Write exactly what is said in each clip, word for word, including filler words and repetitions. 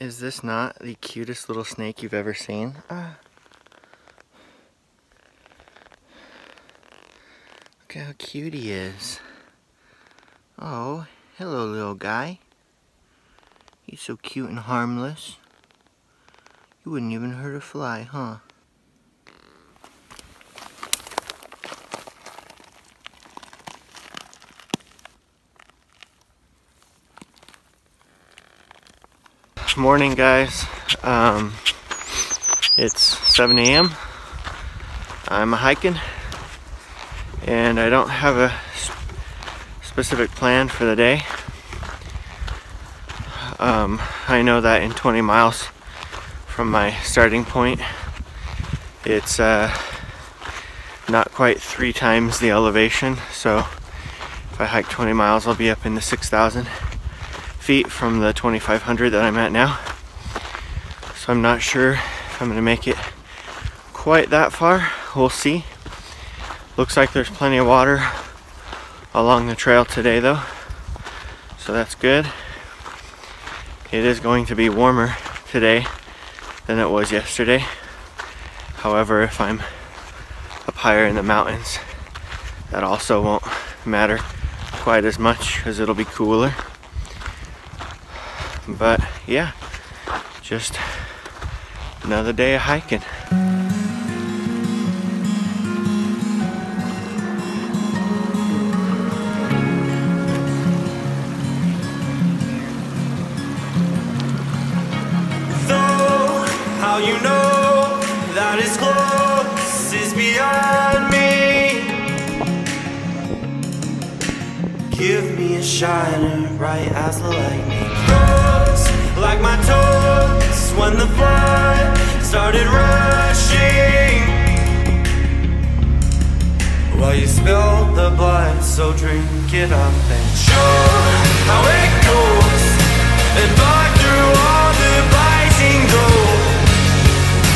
Is this not the cutest little snake you've ever seen? Uh, look how cute he is. Oh, hello little guy. He's so cute and harmless. You wouldn't even hurt a fly, huh? Morning guys, um, it's seven A M I'm hiking and I don't have a specific plan for the day. um, I know that in twenty miles from my starting point it's uh, not quite three times the elevation, so if I hike twenty miles I'll be up in the six thousand feet from the twenty-five hundred that I'm at now. So I'm not sure if I'm gonna make it quite that far. We'll see. Looks like there's plenty of water along the trail today though, so that's good. It is going to be warmer today than it was yesterday. However, if I'm up higher in the mountains, that also won't matter quite as much because it'll be cooler. But yeah, just another day of hiking. Though how you know that it's close is beyond me. Give me a shiner bright as the lightning. Like my toes when the blood started rushing, well, you spilled the blood, so drink it up and show how it goes. And blood through all the blinding gold.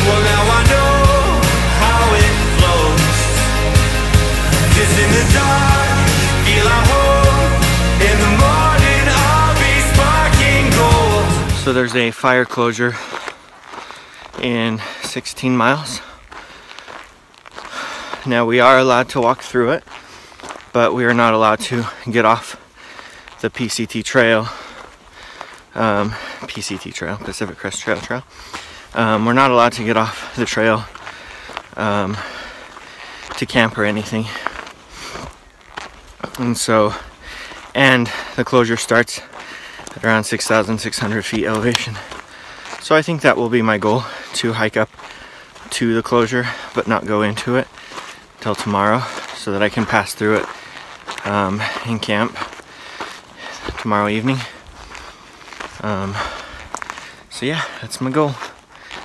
Well, now I know how it flows. Cause in the dark, feel I hope. In the morning, I'll be sparking gold. So there's a fire closure in sixteen miles. Now we are allowed to walk through it, but we are not allowed to get off the P C T trail, um, P C T trail, Pacific Crest Trail trail. Um, we're not allowed to get off the trail um, to camp or anything. And so, and the closure starts at around six thousand six hundred feet elevation. So I think that will be my goal, to hike up to the closure but not go into it till tomorrow so that I can pass through it um, in camp tomorrow evening. Um, so yeah, that's my goal.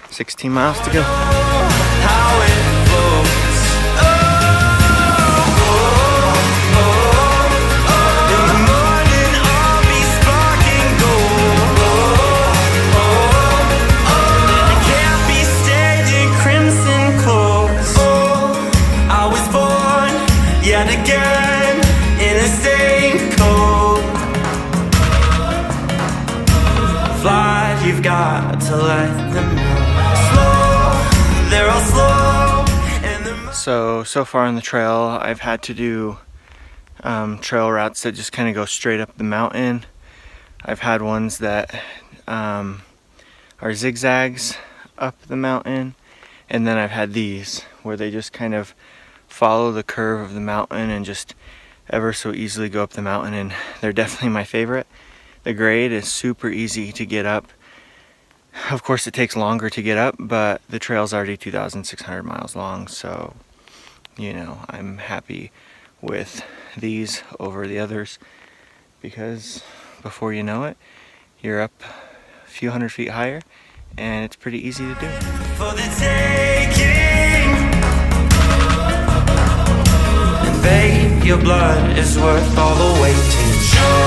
sixteen miles to go. So, so far on the trail, I've had to do um, trail routes that just kind of go straight up the mountain. I've had ones that um, are zigzags up the mountain. And then I've had these, where they just kind of follow the curve of the mountain and just ever so easily go up the mountain. And they're definitely my favorite. The grade is super easy to get up. Of course, it takes longer to get up, but the trail's already two thousand six hundred miles long, so... you know, I'm happy with these over the others, because before you know it, you're up a few hundred feet higher and it's pretty easy to do. For the taking. And babe, your blood is worth all the waiting. Show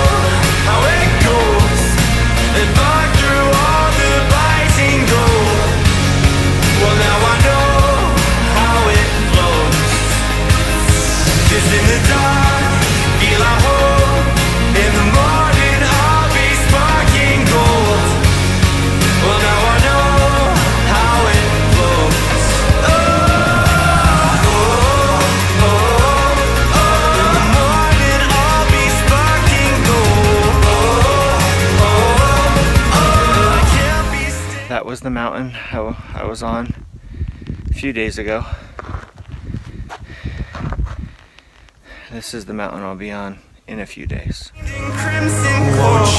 how it goes. And blood through all the biting gold. Well, now I know. Just in the dark, feel I hope. In the morning I'll be sparking gold. that was the mountain I, I was on a few days ago. This is the mountain I'll be on in a few days. Won't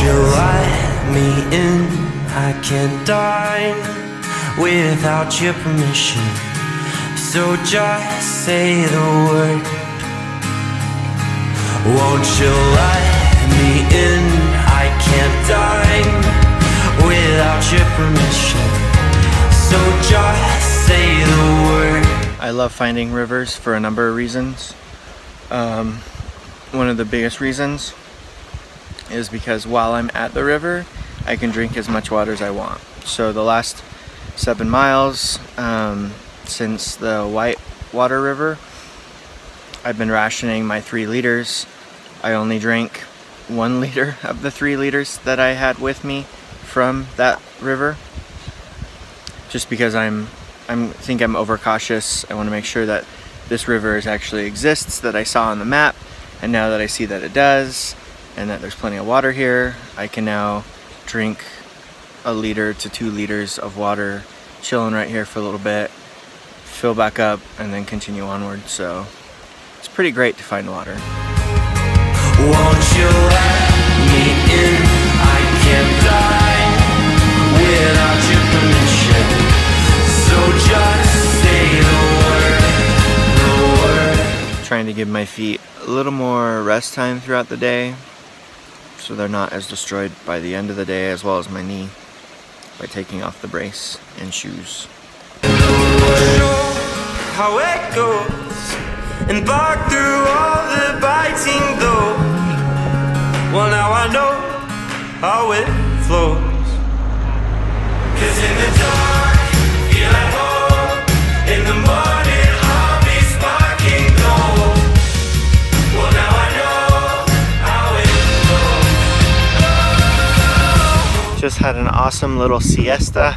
you let me in? I can't die without your permission. So just say the word. Won't you let me in? I can't die without your permission. So just say the word. I love finding rivers for a number of reasons. Um, one of the biggest reasons is because while I'm at the river, I can drink as much water as I want. So the last seven miles um, since the White Water River, I've been rationing my three liters. I only drank one liter of the three liters that I had with me from that river, just because I'm, I'm think I'm overcautious. I want to make sure that this river is actually exists that I saw on the map, and now that I see that it does and that there's plenty of water here, I can now drink a liter to two liters of water, chilling right here for a little bit, fill back up, and then continue onward. So it's pretty great to find water. Won't you let me in? I can't die without your permission. So just say the word. Trying to give my feet a little more rest time throughout the day so they're not as destroyed by the end of the day, as well as my knee, by taking off the brace and shoes. How it goes and bark through all the biting though. Well, now I know how it flows. 'Cause in the dark, feel at home. In the morning, just had an awesome little siesta.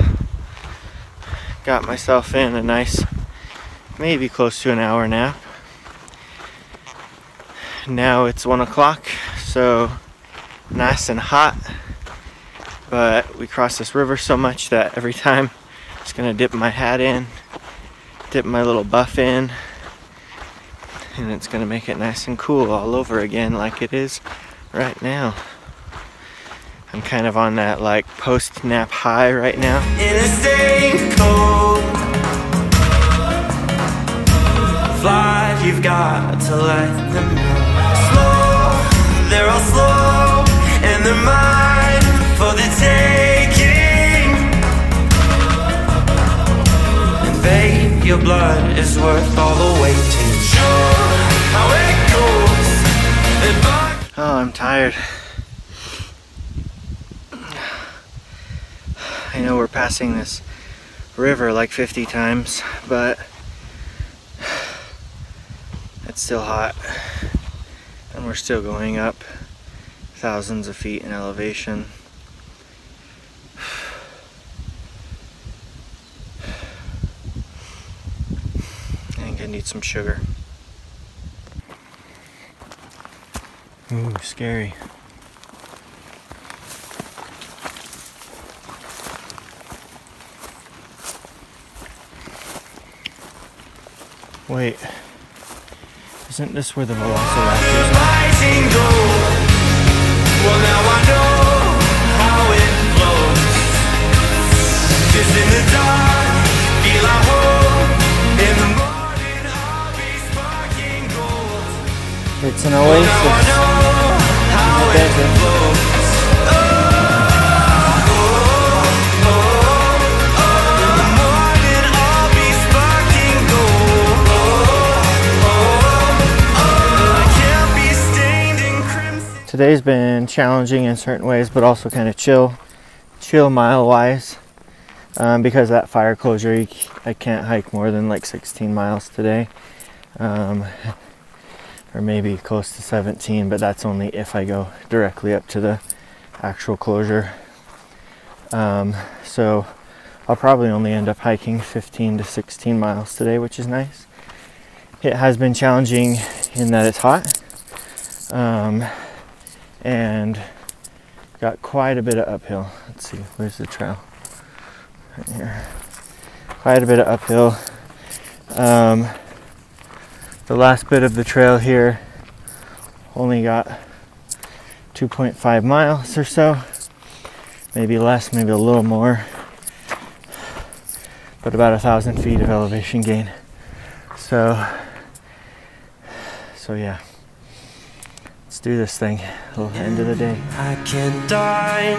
Got myself in a nice, maybe close to an hour nap. Now it's one o'clock, so nice and hot. But we cross this river so much that every time I'm just gonna dip my hat in, dip my little buff in, and it's gonna make it nice and cool all over again like it is right now. I'm kind of on that like post-nap high right now. In a stain cold fly, you've got to let them slow. They're all slow and they're mine for the taking. And babe, your blood is worth all the waiting. Sure, how it goes. Oh, I'm tired. I know we're passing this river like fifty times, but it's still hot and we're still going up thousands of feet in elevation. I think I need some sugar. Ooh, scary. Wait, isn't this where the velociraptors are? Well, now I know how it flows. Just in the dark, feel our hope. In the morning, heartbeat sparking gold. It's an oasis. Well, now I know how it flows. Oh, oh, oh, oh. In the morning, heartbeat sparking gold. Today's been challenging in certain ways, but also kind of chill, chill mile-wise, um, because that fire closure, I can't hike more than like sixteen miles today, um, or maybe close to seventeen, but that's only if I go directly up to the actual closure. Um, so I'll probably only end up hiking fifteen to sixteen miles today, which is nice. It has been challenging in that it's hot. Um, and got quite a bit of uphill. Let's see, where's the trail? right here. Quite a bit of uphill. Um, the last bit of the trail here only got two point five miles or so, maybe less, maybe a little more, but about a thousand feet of elevation gain. So, so yeah, let's do this thing. Till the end of the day. I can't die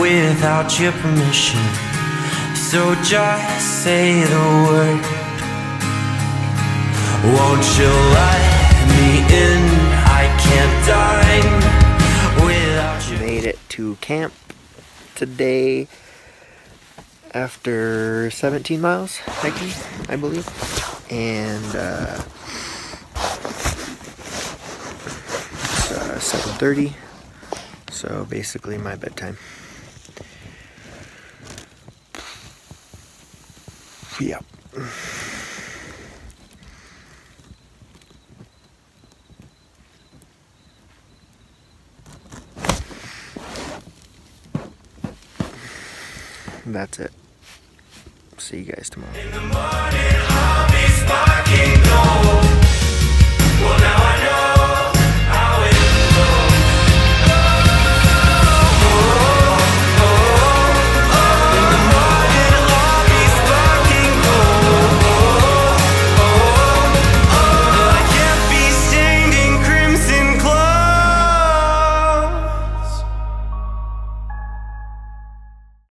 without your permission, so just say the word. Won't you let me in? I can't die without you. Made it to camp today after seventeen miles hiking, I believe, and uh, it's uh, seven thirty, so basically my bedtime. Yep. That's it. See you guys tomorrow. In the morning, I'll be sparking gold.